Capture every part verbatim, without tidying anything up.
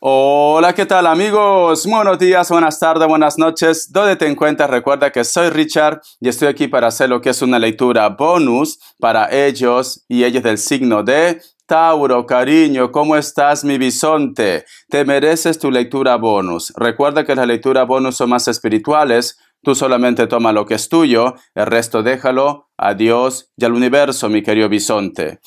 Hola, ¿qué tal amigos? Buenos días, buenas tardes, buenas noches. ¿Dónde te encuentras? Recuerda que soy Richard y estoy aquí para hacer lo que es una lectura bonus para ellos y ellas del signo de Tauro. Cariño, ¿cómo estás, mi bisonte? Te mereces tu lectura bonus. Recuerda que las lecturas bonus son más espirituales. Tú solamente toma lo que es tuyo, el resto déjalo a Dios y al universo, mi querido bisonte.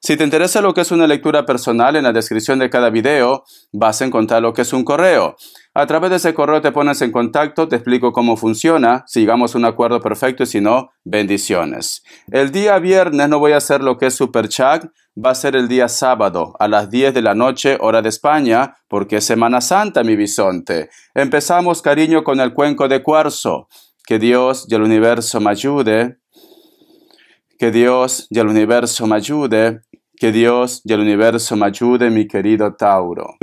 Si te interesa lo que es una lectura personal, en la descripción de cada video vas a encontrar lo que es un correo. A través de ese correo te pones en contacto, te explico cómo funciona, si llegamos a un acuerdo perfecto y si no, bendiciones. El día viernes no voy a hacer lo que es Super Chat, va a ser el día sábado a las diez de la noche, hora de España, porque es Semana Santa, mi bisonte. Empezamos, cariño, con el cuenco de cuarzo. Que Dios y el universo me ayude. Que Dios y el universo me ayude. Que Dios y el universo me ayude, mi querido Tauro.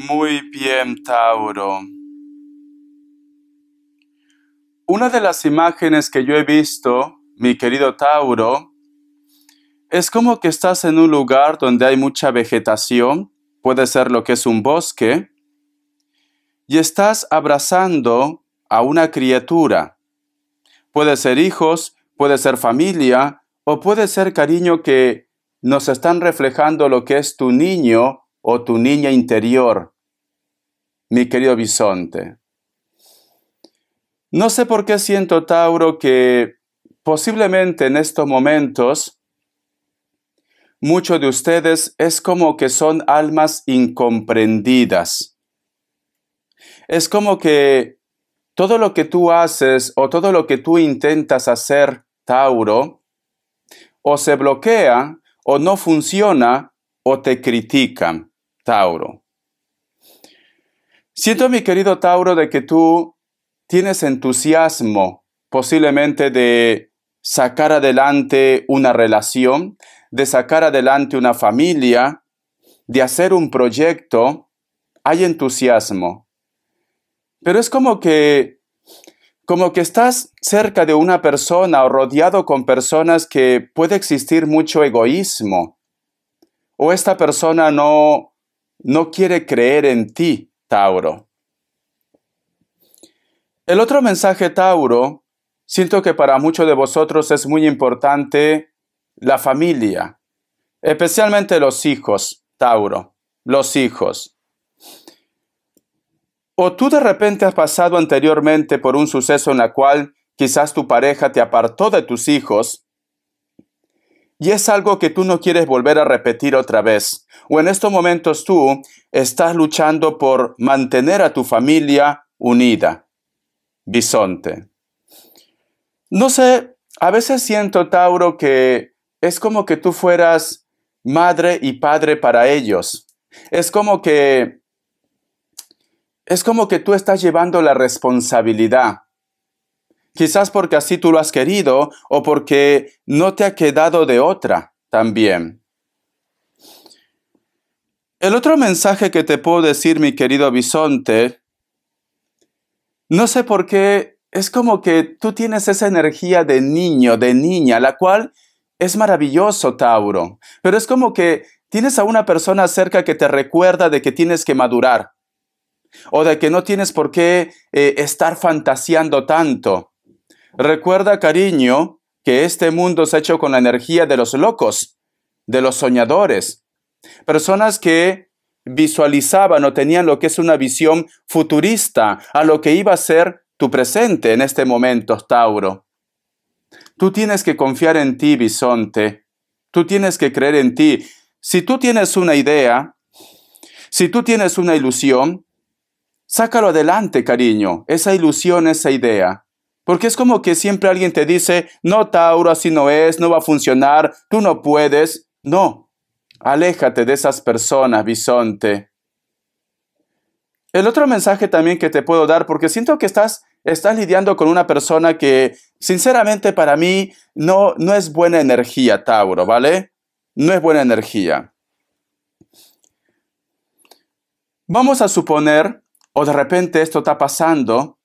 Muy bien, Tauro. Una de las imágenes que yo he visto, mi querido Tauro, es como que estás en un lugar donde hay mucha vegetación, puede ser lo que es un bosque, y estás abrazando a una criatura. Puede ser hijos, puede ser familia, o puede ser, cariño, que nos están reflejando lo que es tu niño o tu niña interior. Mi querido bisonte, no sé por qué siento, Tauro, que posiblemente en estos momentos muchos de ustedes es como que son almas incomprendidas. Es como que todo lo que tú haces o todo lo que tú intentas hacer, Tauro, o se bloquea o no funciona o te critican, Tauro. Siento, mi querido Tauro, de que tú tienes entusiasmo posiblemente de sacar adelante una relación, de sacar adelante una familia, de hacer un proyecto. Hay entusiasmo. Pero es como que, como que estás cerca de una persona o rodeado con personas que puede existir mucho egoísmo. O esta persona no, no quiere creer en ti, Tauro. El otro mensaje, Tauro, siento que para muchos de vosotros es muy importante la familia, especialmente los hijos, Tauro, los hijos. O tú de repente has pasado anteriormente por un suceso en el cual quizás tu pareja te apartó de tus hijos y es algo que tú no quieres volver a repetir otra vez. O en estos momentos tú estás luchando por mantener a tu familia unida, bisonte. No sé, a veces siento, Tauro, que es como que tú fueras madre y padre para ellos. Es como que, es como que tú estás llevando la responsabilidad. Quizás porque así tú lo has querido o porque no te ha quedado de otra también. El otro mensaje que te puedo decir, mi querido bisonte, no sé por qué, es como que tú tienes esa energía de niño, de niña, la cual es maravilloso, Tauro. Pero es como que tienes a una persona cerca que te recuerda de que tienes que madurar o de que no tienes por qué eh, estar fantaseando tanto. Recuerda, cariño, que este mundo se ha hecho con la energía de los locos, de los soñadores, personas que visualizaban o tenían lo que es una visión futurista a lo que iba a ser tu presente en este momento, Tauro. Tú tienes que confiar en ti, bisonte. Tú tienes que creer en ti. Si tú tienes una idea, si tú tienes una ilusión, sácalo adelante, cariño. Esa ilusión, esa idea. Porque es como que siempre alguien te dice, no, Tauro, así no es, no va a funcionar, tú no puedes. No, aléjate de esas personas, bisonte. El otro mensaje también que te puedo dar, porque siento que estás, estás lidiando con una persona que, sinceramente, para mí, no, no es buena energía, Tauro, ¿vale? No es buena energía. Vamos a suponer, o de repente esto está pasando,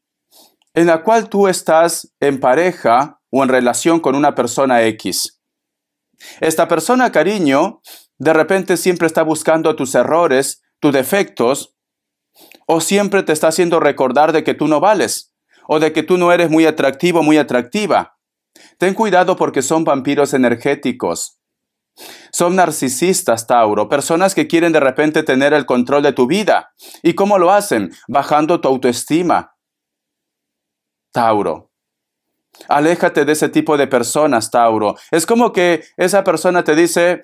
en la cual tú estás en pareja o en relación con una persona X. Esta persona, cariño, de repente siempre está buscando tus errores, tus defectos, o siempre te está haciendo recordar de que tú no vales, o de que tú no eres muy atractivo o muy atractiva. Ten cuidado porque son vampiros energéticos. Son narcisistas, Tauro, personas que quieren de repente tener el control de tu vida. ¿Y cómo lo hacen? Bajando tu autoestima. Tauro, aléjate de ese tipo de personas, Tauro. Es como que esa persona te dice,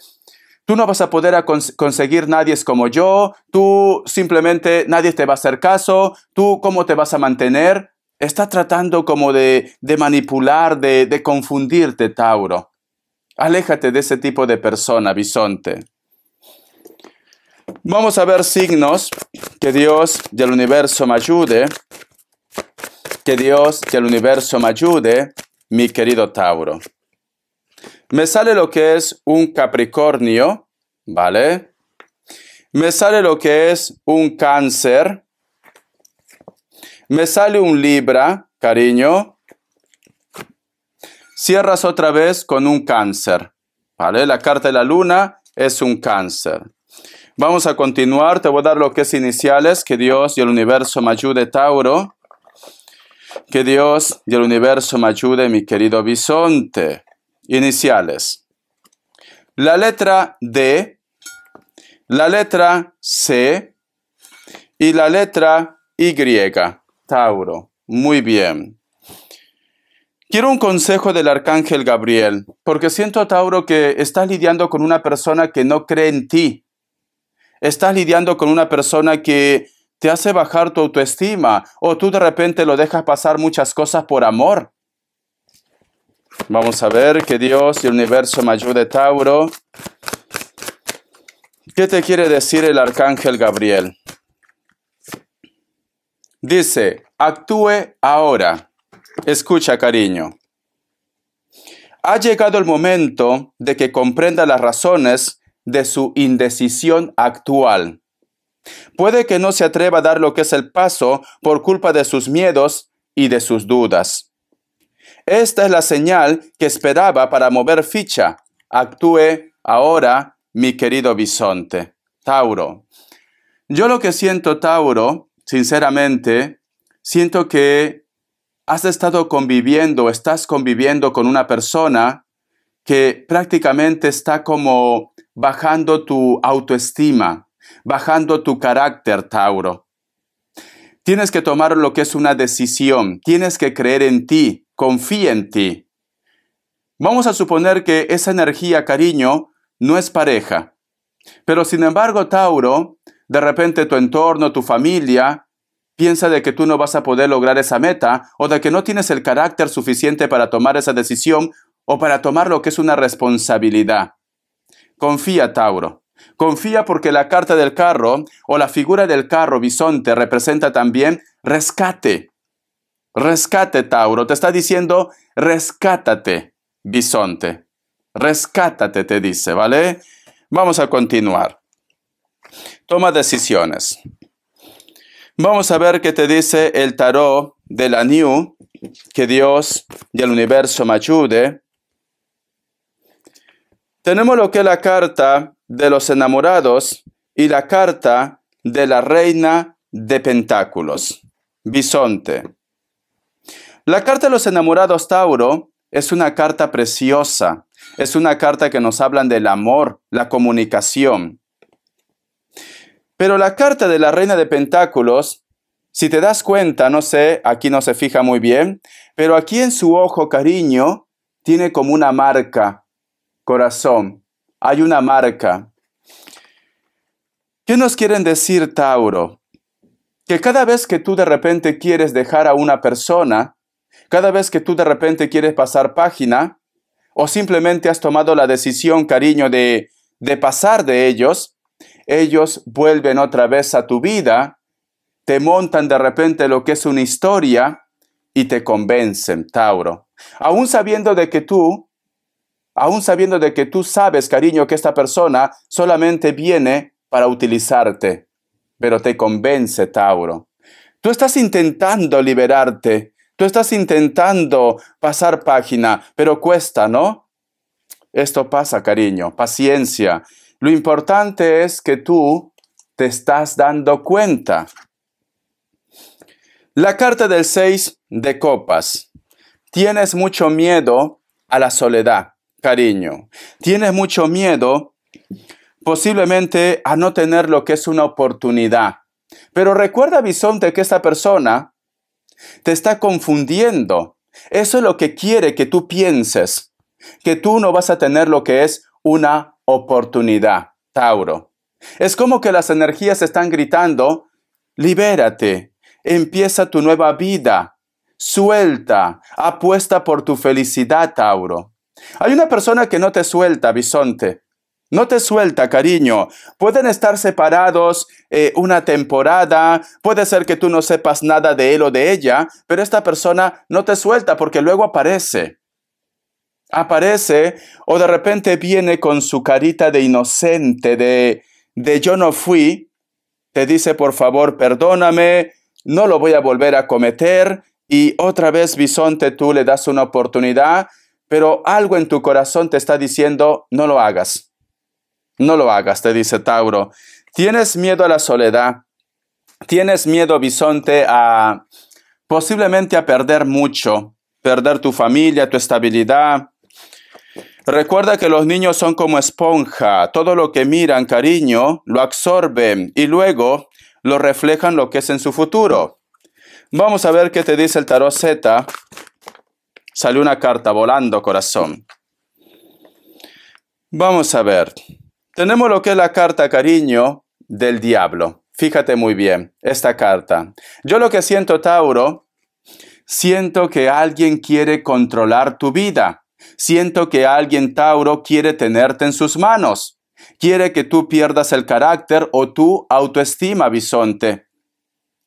tú no vas a poder cons conseguir nadie como yo, tú simplemente nadie te va a hacer caso, tú cómo te vas a mantener. Está tratando como de, de manipular, de, de confundirte, Tauro. Aléjate de ese tipo de persona, bisonte. Vamos a ver signos, que Dios y el universo me ayude. Que Dios y el universo me ayude, mi querido Tauro. Me sale lo que es un Capricornio, ¿vale? Me sale lo que es un Cáncer. Me sale un Libra, cariño. Cierras otra vez con un Cáncer, ¿vale? La carta de la luna es un Cáncer. Vamos a continuar, te voy a dar lo que es iniciales, que Dios y el universo me ayude, Tauro. Que Dios y el universo me ayude, mi querido bisonte. Iniciales. La letra D, la letra C y la letra Y, Tauro. Muy bien. Quiero un consejo del arcángel Gabriel, porque siento, Tauro, que estás lidiando con una persona que no cree en ti. Estás lidiando con una persona que te hace bajar tu autoestima, o tú de repente lo dejas pasar muchas cosas por amor. Vamos a ver, que Dios y el universo me ayude, Tauro. ¿Qué te quiere decir el arcángel Gabriel? Dice, actúe ahora. Escucha, cariño. Ha llegado el momento de que comprenda las razones de su indecisión actual. Puede que no se atreva a dar lo que es el paso por culpa de sus miedos y de sus dudas. Esta es la señal que esperaba para mover ficha. Actúe ahora, mi querido bisonte. Tauro. Yo lo que siento, Tauro, sinceramente, siento que has estado conviviendo, estás conviviendo con una persona que prácticamente está como bajando tu autoestima. Bajando tu carácter, Tauro. Tienes que tomar lo que es una decisión. Tienes que creer en ti. Confía en ti. Vamos a suponer que esa energía, cariño, no es pareja. Pero sin embargo, Tauro, de repente tu entorno, tu familia, piensa de que tú no vas a poder lograr esa meta o de que no tienes el carácter suficiente para tomar esa decisión o para tomar lo que es una responsabilidad. Confía, Tauro. Confía porque la carta del carro o la figura del carro, bisonte, representa también rescate. Rescate, Tauro. Te está diciendo, rescátate, bisonte. Rescátate, te dice, ¿vale? Vamos a continuar. Toma decisiones. Vamos a ver qué te dice el tarot de la New. Que Dios y el universo me ayude. Tenemos lo que es la carta de los enamorados y la carta de la reina de pentáculos, bisonte. La carta de los enamorados, Tauro, es una carta preciosa. Es una carta que nos hablan del amor, la comunicación. Pero la carta de la reina de pentáculos, si te das cuenta, no sé, aquí no se fija muy bien, pero aquí en su ojo, cariño, tiene como una marca, corazón, hay una marca. ¿Qué nos quieren decir, Tauro? Que cada vez que tú de repente quieres dejar a una persona, cada vez que tú de repente quieres pasar página, o simplemente has tomado la decisión, cariño, de, de pasar de ellos, ellos vuelven otra vez a tu vida, te montan de repente lo que es una historia y te convencen, Tauro. Aún sabiendo de que tú, aún sabiendo de que tú sabes, cariño, que esta persona solamente viene para utilizarte, pero te convence, Tauro. Tú estás intentando liberarte, tú estás intentando pasar página, pero cuesta, ¿no? Esto pasa, cariño, paciencia. Lo importante es que tú te estás dando cuenta. La carta del seis de copas. Tienes mucho miedo a la soledad, cariño. Tienes mucho miedo posiblemente a no tener lo que es una oportunidad. Pero recuerda, bisonte, que esta persona te está confundiendo. Eso es lo que quiere que tú pienses, que tú no vas a tener lo que es una oportunidad, Tauro. Es como que las energías están gritando, libérate, empieza tu nueva vida, suelta, apuesta por tu felicidad, Tauro. Hay una persona que no te suelta, bisonte. No te suelta, cariño. Pueden estar separados eh, una temporada, puede ser que tú no sepas nada de él o de ella, pero esta persona no te suelta porque luego aparece. Aparece o de repente viene con su carita de inocente, de, de yo no fui, te dice por favor perdóname, no lo voy a volver a cometer y otra vez, bisonte, tú le das una oportunidad, pero algo en tu corazón te está diciendo no lo hagas. No lo hagas, te dice Tauro. Tienes miedo a la soledad. Tienes miedo, bisonte, a posiblemente a perder mucho. Perder tu familia, tu estabilidad. Recuerda que los niños son como esponja. Todo lo que miran, cariño, lo absorben y luego lo reflejan lo que es en su futuro. Vamos a ver qué te dice el tarot Z. Salió una carta volando, corazón. Vamos a ver. Tenemos lo que es la carta, cariño, del diablo. Fíjate muy bien, esta carta. Yo lo que siento, Tauro, siento que alguien quiere controlar tu vida. Siento que alguien, Tauro, quiere tenerte en sus manos. Quiere que tú pierdas el carácter o tu autoestima, bisonte.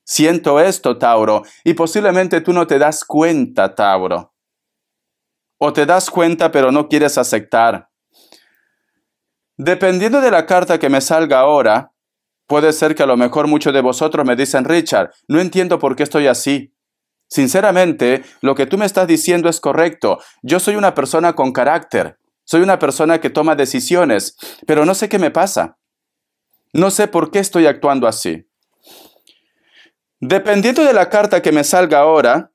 Siento esto, Tauro, y posiblemente tú no te das cuenta, Tauro. O te das cuenta, pero no quieres aceptar. Dependiendo de la carta que me salga ahora, puede ser que a lo mejor muchos de vosotros me dicen, Richard, no entiendo por qué estoy así. Sinceramente, lo que tú me estás diciendo es correcto. Yo soy una persona con carácter, soy una persona que toma decisiones, pero no sé qué me pasa. No sé por qué estoy actuando así. Dependiendo de la carta que me salga ahora,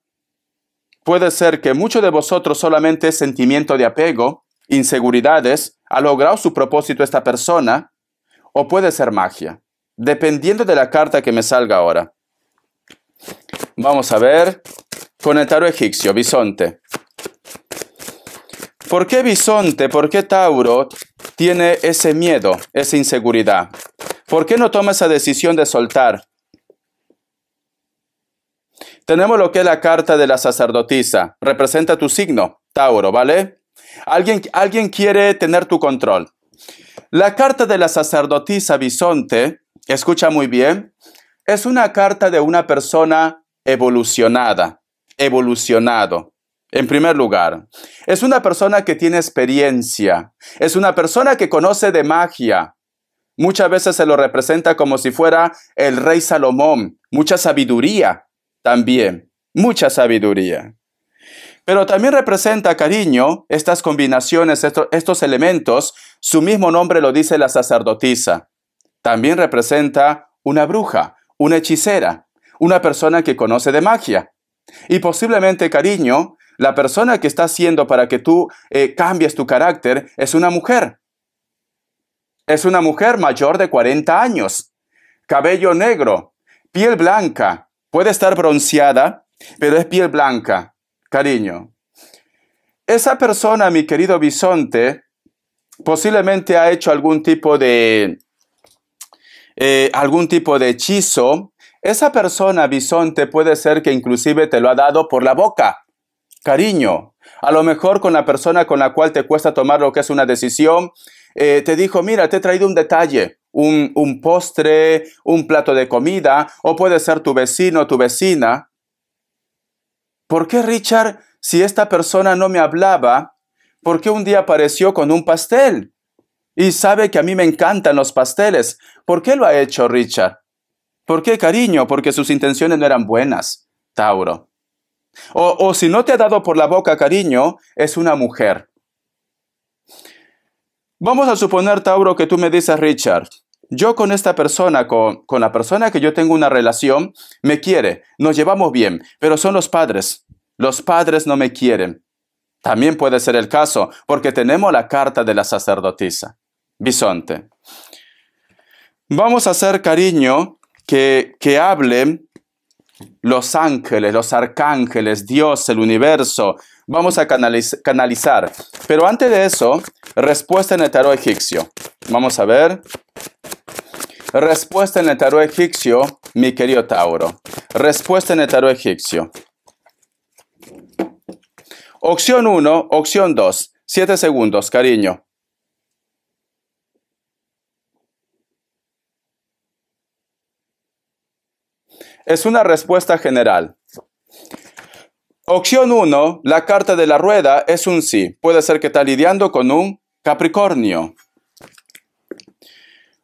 puede ser que muchos de vosotros solamente es sentimiento de apego, inseguridades, ha logrado su propósito esta persona, o puede ser magia, dependiendo de la carta que me salga ahora. Vamos a ver con el tarot egipcio, bisonte. ¿Por qué bisonte? ¿Por qué Tauro tiene ese miedo, esa inseguridad? ¿Por qué no toma esa decisión de soltar? Tenemos lo que es la carta de la sacerdotisa, representa tu signo, Tauro, ¿vale? Alguien, alguien quiere tener tu control. La carta de la sacerdotisa, bisonte, escucha muy bien, es una carta de una persona evolucionada, evolucionado. En primer lugar, es una persona que tiene experiencia, es una persona que conoce de magia. Muchas veces se lo representa como si fuera el rey Salomón. Mucha sabiduría también, mucha sabiduría. Pero también representa, cariño, estas combinaciones, estos, estos elementos, su mismo nombre lo dice la sacerdotisa. También representa una bruja, una hechicera, una persona que conoce de magia. Y posiblemente, cariño, la persona que está haciendo para que tú eh, cambies tu carácter es una mujer. Es una mujer mayor de cuarenta años, cabello negro, piel blanca, puede estar bronceada, pero es piel blanca. Cariño, Esa persona, mi querido bisonte, posiblemente ha hecho algún tipo de, eh, algún tipo de hechizo. Esa persona, bisonte, puede ser que inclusive te lo ha dado por la boca. Cariño, a lo mejor con la persona con la cual te cuesta tomar lo que es una decisión, eh, te dijo, mira, te he traído un detalle, un, un postre, un plato de comida, o puede ser tu vecino o tu vecina. ¿Por qué, Richard, si esta persona no me hablaba, por qué un día apareció con un pastel? Y sabe que a mí me encantan los pasteles. ¿Por qué lo ha hecho, Richard? ¿Por qué, cariño? Porque sus intenciones no eran buenas, Tauro. O, o si no te ha dado por la boca, cariño, es una mujer. Vamos a suponer, Tauro, que tú me dices, Richard, yo con esta persona, con, con la persona que yo tengo una relación, me quiere, nos llevamos bien, pero son los padres. Los padres no me quieren. También puede ser el caso, porque tenemos la carta de la sacerdotisa. Bisonte. Vamos a hacer, cariño, Que, que hablen los ángeles, los arcángeles, Dios, el universo. Vamos a canaliz- canalizar. Pero antes de eso, respuesta en el tarot egipcio. Vamos a ver. Respuesta en el tarot egipcio, mi querido Tauro. Respuesta en el tarot egipcio. Opción uno, opción dos. siete segundos, cariño. Es una respuesta general. Opción uno, la carta de la rueda es un sí. Puede ser que está lidiando con un Capricornio.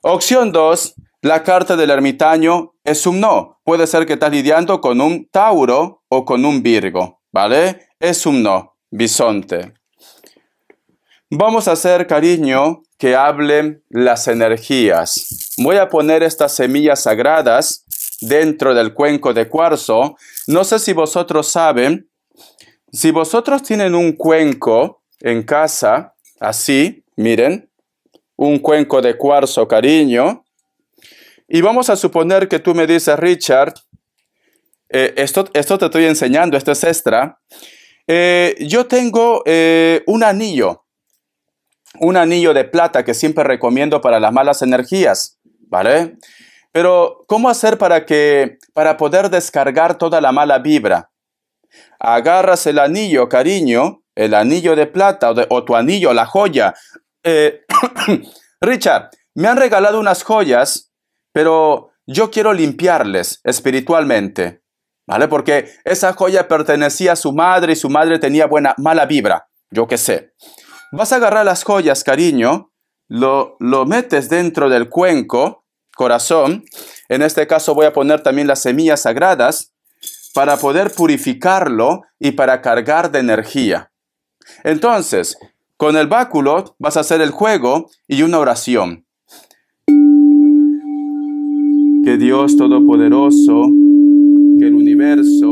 Opción dos, la carta del ermitaño es un no. Puede ser que estás lidiando con un Tauro o con un Virgo, ¿vale? Es un no, bisonte. Vamos a hacer, cariño, que hablen las energías. Voy a poner estas semillas sagradas dentro del cuenco de cuarzo. No sé si vosotros saben, si vosotros tienen un cuenco en casa, así, miren, un cuenco de cuarzo, cariño, y vamos a suponer que tú me dices, Richard, eh, esto, esto te estoy enseñando, esto es extra, eh, yo tengo eh, un anillo, un anillo de plata que siempre recomiendo para las malas energías, ¿vale? Pero, ¿cómo hacer para que, para poder descargar toda la mala vibra? Agarras el anillo, cariño, el anillo de plata o, de, o tu anillo, la joya. Eh, Richard, me han regalado unas joyas, pero yo quiero limpiarles espiritualmente, ¿vale? Porque esa joya pertenecía a su madre y su madre tenía buena, mala vibra, yo qué sé. Vas a agarrar las joyas, cariño, lo, lo metes dentro del cuenco, corazón, en este caso voy a poner también las semillas sagradas para poder purificarlo y para cargar de energía. Entonces, con el báculo vas a hacer el juego y una oración. Que Dios Todopoderoso, que el universo,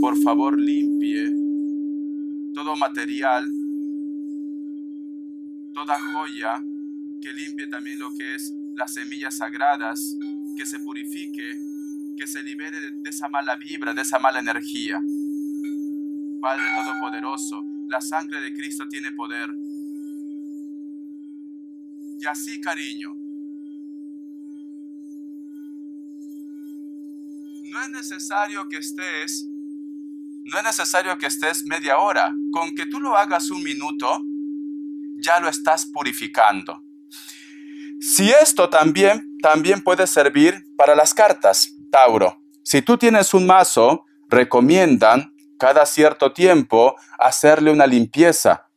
por favor limpie todo material, toda joya, que limpie también lo que es las semillas sagradas, que se purifique, que se libere de, de esa mala vibra, de esa mala energía. Padre Todopoderoso, la sangre de Cristo tiene poder. Y así, cariño, no es necesario que estés, no es necesario que estés media hora, con que tú lo hagas un minuto, ya lo estás purificando. Si esto también, también puede servir para las cartas, Tauro. Si tú tienes un mazo, recomiendan cada cierto tiempo hacerle una limpieza.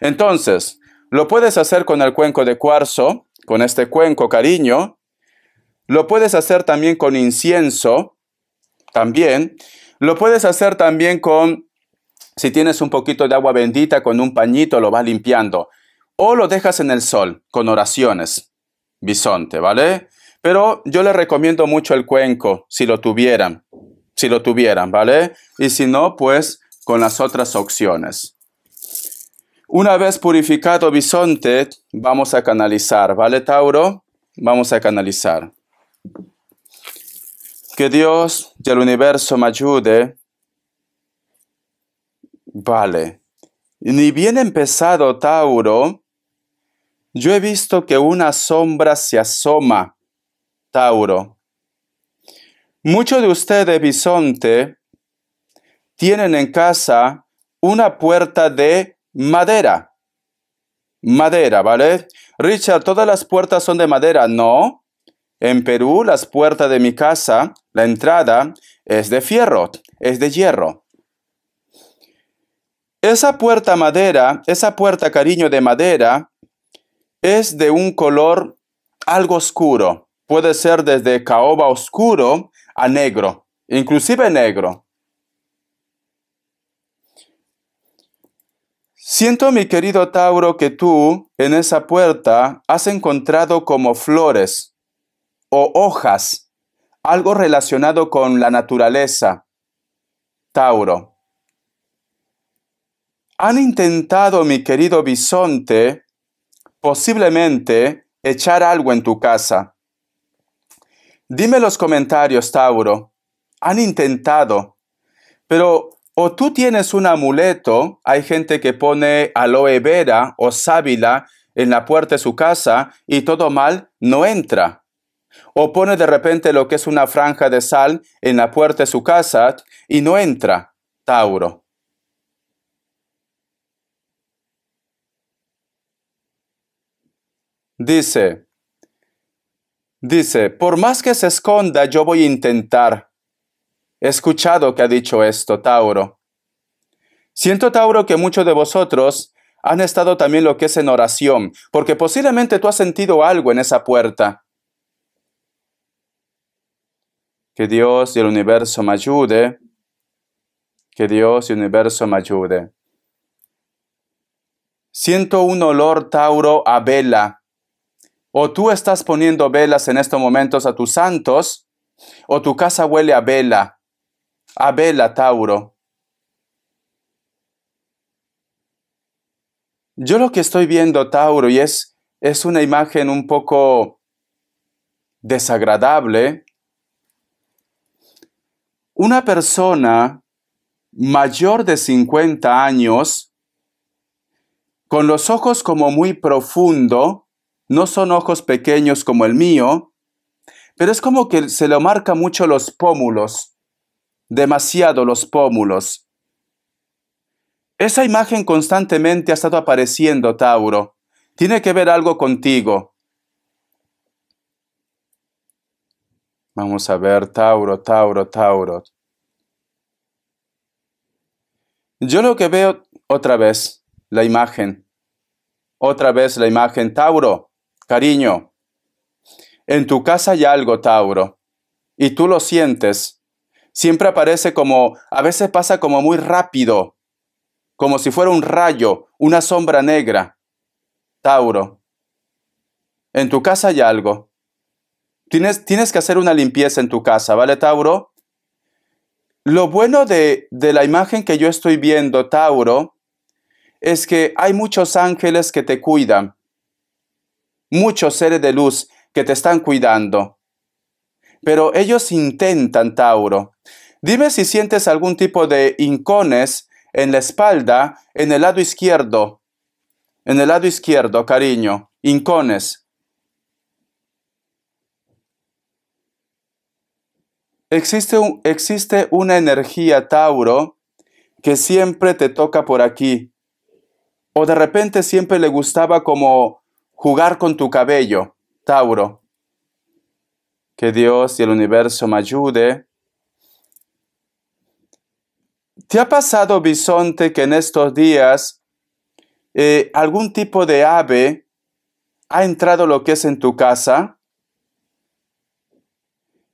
Entonces, lo puedes hacer con el cuenco de cuarzo, con este cuenco, cariño. Lo puedes hacer también con incienso, también. Lo puedes hacer también con, si tienes un poquito de agua bendita, con un pañito lo vas limpiando. O lo dejas en el sol, con oraciones. Bisonte, ¿vale? Pero yo les recomiendo mucho el cuenco, si lo tuvieran, si lo tuvieran, ¿vale? Y si no, pues con las otras opciones. Una vez purificado, bisonte, vamos a canalizar, ¿vale, Tauro? Vamos a canalizar. Que Dios y el universo me ayude. Vale. Ni bien empezado Tauro, yo he visto que una sombra se asoma, Tauro. Muchos de ustedes, Bisonte, tienen en casa una puerta de madera. Madera, ¿vale? Richard, ¿todas las puertas son de madera? No. En Perú, las puertas de mi casa, la entrada, es de fierro, es de hierro. Esa puerta madera, esa puerta, cariño, de madera, es de un color algo oscuro. Puede ser desde caoba oscuro a negro, inclusive negro. Siento, mi querido Tauro, que tú en esa puerta has encontrado como flores o hojas, algo relacionado con la naturaleza, Tauro. Han intentado, mi querido bisonte, posiblemente echar algo en tu casa. Dime los comentarios, Tauro. Han intentado, pero o tú tienes un amuleto, hay gente que pone aloe vera o sábila en la puerta de su casa y todo mal, no entra. O pone de repente lo que es una franja de sal en la puerta de su casa y no entra, Tauro. Dice, dice, por más que se esconda, yo voy a intentar. He escuchado que ha dicho esto, Tauro. Siento, Tauro, que muchos de vosotros han estado también lo que es en oración, porque posiblemente tú has sentido algo en esa puerta. Que Dios y el universo me ayude. Que Dios y el universo me ayude. Siento un olor, Tauro, a vela. O tú estás poniendo velas en estos momentos a tus santos, o tu casa huele a vela. A vela, Tauro. Yo lo que estoy viendo, Tauro, y es, es una imagen un poco desagradable. Una persona mayor de cincuenta años, con los ojos como muy profundo. No son ojos pequeños como el mío, pero es como que se le marca mucho los pómulos, demasiado los pómulos. Esa imagen constantemente ha estado apareciendo, Tauro. Tiene que ver algo contigo. Vamos a ver, Tauro, Tauro, Tauro. Yo lo que veo otra vez, la imagen. Otra vez la imagen, Tauro. Cariño, en tu casa hay algo, Tauro, y tú lo sientes. Siempre aparece como, a veces pasa como muy rápido, como si fuera un rayo, una sombra negra. Tauro, en tu casa hay algo. Tienes, tienes que hacer una limpieza en tu casa, ¿vale, Tauro? Lo bueno de, de la imagen que yo estoy viendo, Tauro, es que hay muchos ángeles que te cuidan. Muchos seres de luz que te están cuidando. Pero ellos intentan, Tauro. Dime si sientes algún tipo de hincones en la espalda, en el lado izquierdo. En el lado izquierdo, cariño. Hincones. Existe, un, existe una energía, Tauro, que siempre te toca por aquí. O de repente siempre le gustaba como jugar con tu cabello, Tauro. Que Dios y el universo me ayude. ¿Te ha pasado, bisonte, que en estos días eh, algún tipo de ave ha entrado lo que es en tu casa?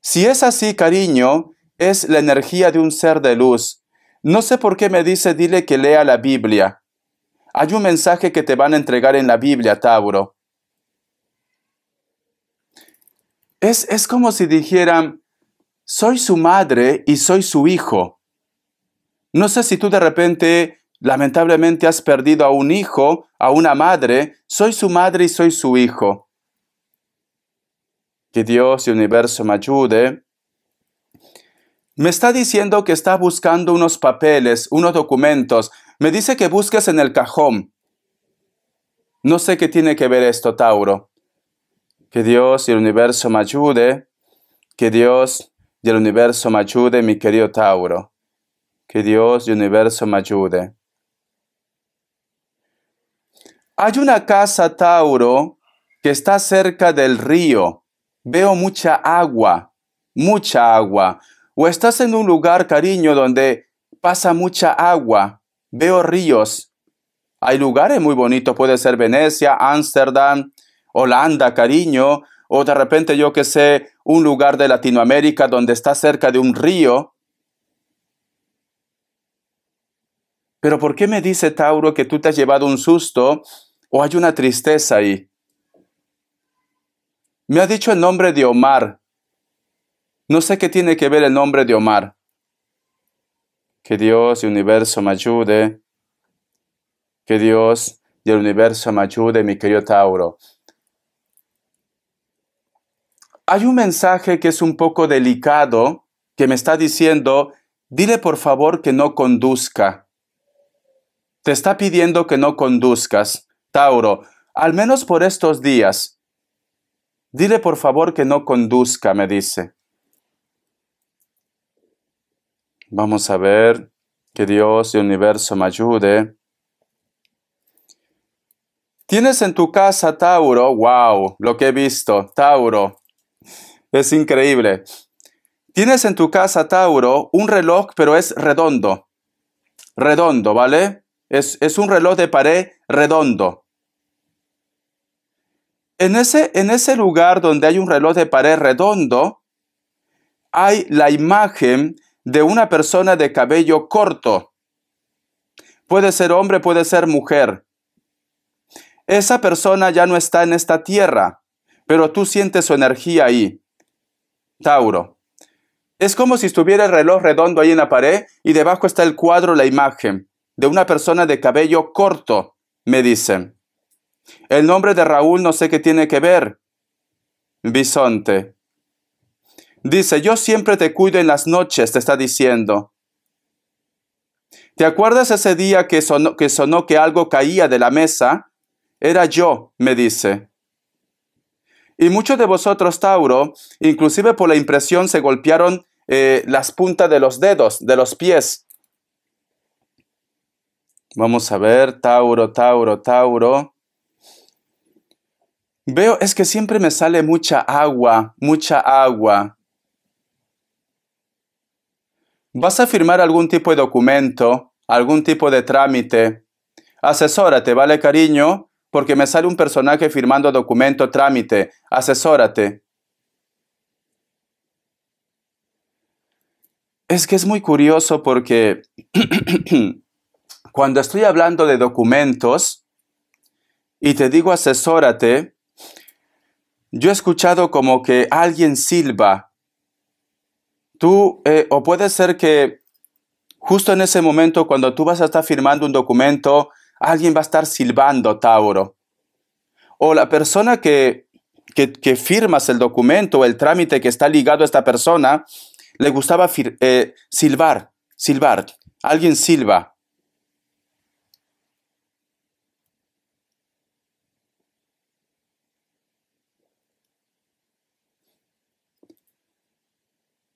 Si es así, cariño, es la energía de un ser de luz. No sé por qué me dice, dile que lea la Biblia. Hay un mensaje que te van a entregar en la Biblia, Tauro. Es, es como si dijeran, soy su madre y soy su hijo. No sé si tú de repente, lamentablemente, has perdido a un hijo, a una madre. Soy su madre y soy su hijo. Que Dios y el universo me ayude. Me está diciendo que está buscando unos papeles, unos documentos. Me dice que busques en el cajón. No sé qué tiene que ver esto, Tauro. Que Dios y el universo me ayude. Que Dios y el universo me ayude, mi querido Tauro. Que Dios y el universo me ayude. Hay una casa, Tauro, que está cerca del río. Veo mucha agua, mucha agua. O estás en un lugar, cariño, donde pasa mucha agua. Veo ríos. Hay lugares muy bonitos. Puede ser Venecia, Ámsterdam, Holanda, cariño. O de repente, yo que sé, un lugar de Latinoamérica donde está cerca de un río. Pero ¿por qué me dice, Tauro, que tú te has llevado un susto o hay una tristeza ahí? Me ha dicho el nombre de Omar. No sé qué tiene que ver el nombre de Omar. Que Dios y el universo me ayude. Que Dios y el universo me ayude, mi querido Tauro. Hay un mensaje que es un poco delicado, que me está diciendo, dile por favor que no conduzca. Te está pidiendo que no conduzcas, Tauro, al menos por estos días. Dile por favor que no conduzca, me dice. Vamos a ver, que Dios y el universo me ayude. Tienes en tu casa, Tauro, wow, lo que he visto, Tauro, es increíble. Tienes en tu casa, Tauro, un reloj, pero es redondo, redondo, ¿vale? Es, es un reloj de pared redondo. En ese, en ese lugar donde hay un reloj de pared redondo, hay la imagen de una persona de cabello corto. Puede ser hombre, puede ser mujer. Esa persona ya no está en esta tierra, pero tú sientes su energía ahí, Tauro. Es como si estuviera el reloj redondo ahí en la pared y debajo está el cuadro, la imagen de una persona de cabello corto, me dicen. El nombre de Raúl no sé qué tiene que ver. Bisonte. Dice, yo siempre te cuido en las noches, te está diciendo. ¿Te acuerdas ese día que sonó, que sonó que algo caía de la mesa? Era yo, me dice. Y muchos de vosotros, Tauro, inclusive por la impresión se golpearon eh, las puntas de los dedos, de los pies. Vamos a ver, Tauro, Tauro, Tauro. Veo, es que siempre me sale mucha agua, mucha agua. ¿Vas a firmar algún tipo de documento, algún tipo de trámite? Asesórate, ¿vale, cariño? Porque me sale un personaje firmando documento, trámite. Asesórate. Es que es muy curioso porque cuando estoy hablando de documentos y te digo asesórate, yo he escuchado como que alguien silba. Tú, eh, o puede ser que justo en ese momento cuando tú vas a estar firmando un documento, alguien va a estar silbando, Tauro. O la persona que, que, que firmas el documento o el trámite que está ligado a esta persona, le gustaba eh, silbar, silbar. Alguien silba.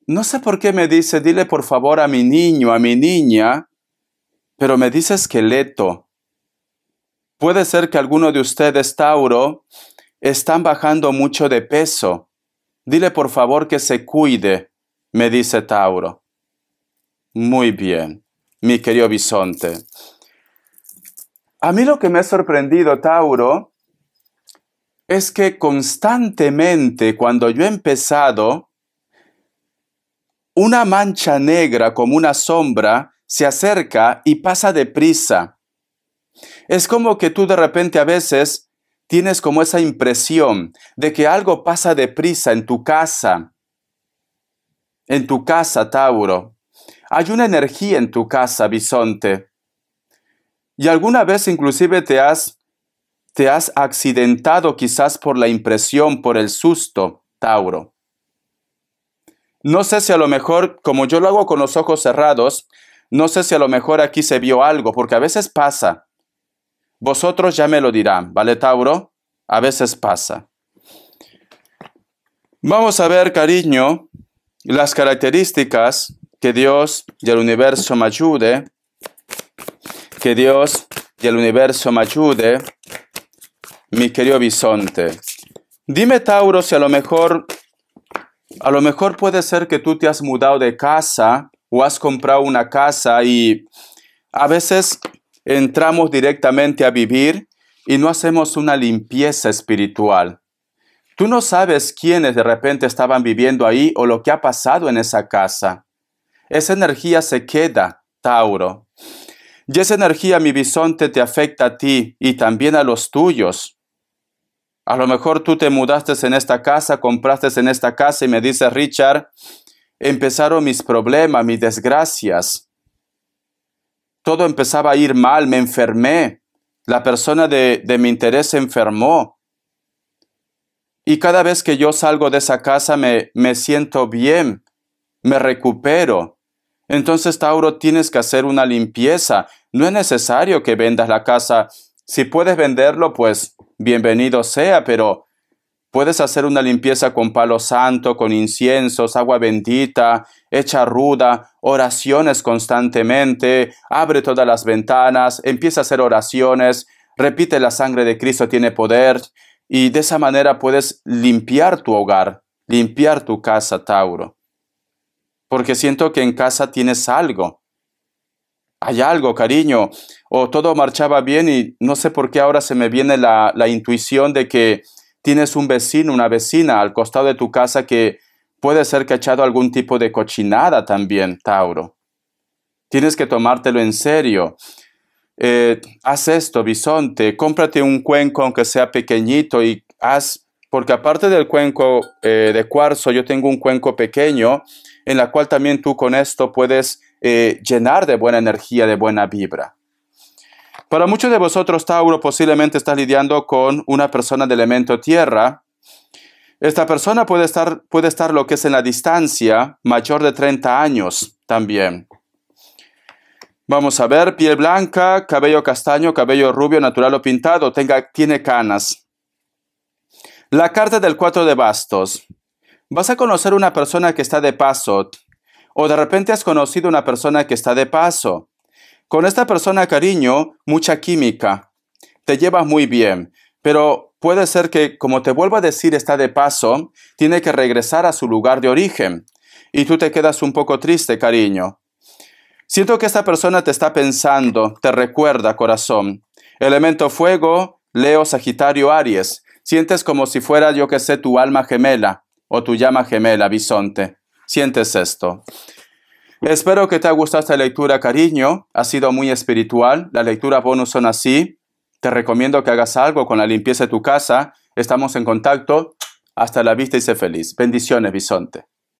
No sé por qué me dice, dile por favor a mi niño, a mi niña, pero me dice esqueleto. Puede ser que alguno de ustedes, Tauro, están bajando mucho de peso. Dile por favor que se cuide, me dice Tauro. Muy bien, mi querido bisonte. A mí lo que me ha sorprendido, Tauro, es que constantemente cuando yo he empezado, una mancha negra como una sombra se acerca y pasa deprisa. Es como que tú de repente a veces tienes como esa impresión de que algo pasa deprisa en tu casa. En tu casa, Tauro. Hay una energía en tu casa, bisonte. Y alguna vez inclusive te has, te has accidentado quizás por la impresión, por el susto, Tauro. No sé si a lo mejor, como yo lo hago con los ojos cerrados, no sé si a lo mejor aquí se vio algo, porque a veces pasa. Vosotros ya me lo dirán, ¿vale, Tauro? A veces pasa. Vamos a ver, cariño, las características que Dios y el universo me ayude. Que Dios y el universo me ayude, mi querido bisonte. Dime, Tauro, si a lo mejor, a lo mejor puede ser que tú te has mudado de casa o has comprado una casa y a veces entramos directamente a vivir y no hacemos una limpieza espiritual. Tú no sabes quiénes de repente estaban viviendo ahí o lo que ha pasado en esa casa. Esa energía se queda, Tauro. Y esa energía, mi bisonte, te afecta a ti y también a los tuyos. A lo mejor tú te mudaste en esta casa, compraste en esta casa y me dices, Richard, empezaron mis problemas, mis desgracias. Todo empezaba a ir mal, me enfermé. La persona de, de mi interés se enfermó. Y cada vez que yo salgo de esa casa me, me siento bien, me recupero. Entonces, Tauro, tienes que hacer una limpieza. No es necesario que vendas la casa. Si puedes venderlo, pues bienvenido sea, pero puedes hacer una limpieza con palo santo, con inciensos, agua bendita, hecha ruda, oraciones constantemente, abre todas las ventanas, empieza a hacer oraciones, repite la sangre de Cristo tiene poder y de esa manera puedes limpiar tu hogar, limpiar tu casa, Tauro. Porque siento que en casa tienes algo. Hay algo, cariño. O todo marchaba bien y no sé por qué ahora se me viene la, la intuición de que tienes un vecino, una vecina al costado de tu casa que puede ser que ha echado algún tipo de cochinada también, Tauro. Tienes que tomártelo en serio. Eh, haz esto, bisonte. Cómprate un cuenco aunque sea pequeñito y haz... Porque aparte del cuenco eh, de cuarzo, yo tengo un cuenco pequeño en la cual también tú con esto puedes eh, llenar de buena energía, de buena vibra. Para muchos de vosotros, Tauro, posiblemente estás lidiando con una persona de elemento tierra. Esta persona puede estar, puede estar lo que es en la distancia, mayor de treinta años también. Vamos a ver, piel blanca, cabello castaño, cabello rubio, natural o pintado, tenga, tiene canas. La carta del cuatro de bastos. Vas a conocer una persona que está de paso o de repente has conocido una persona que está de paso. Con esta persona, cariño, mucha química. Te llevas muy bien, pero puede ser que, como te vuelvo a decir, está de paso, tiene que regresar a su lugar de origen y tú te quedas un poco triste, cariño. Siento que esta persona te está pensando, te recuerda, corazón. Elemento fuego, Leo, Sagitario, Aries. Sientes como si fuera, yo que sé, tu alma gemela. O tu llama gemela, bisonte. Sientes esto. Espero que te haya gustado esta lectura, cariño. Ha sido muy espiritual. Las lecturas bonus son así. Te recomiendo que hagas algo con la limpieza de tu casa. Estamos en contacto. Hasta la vista y sé feliz. Bendiciones, bisonte.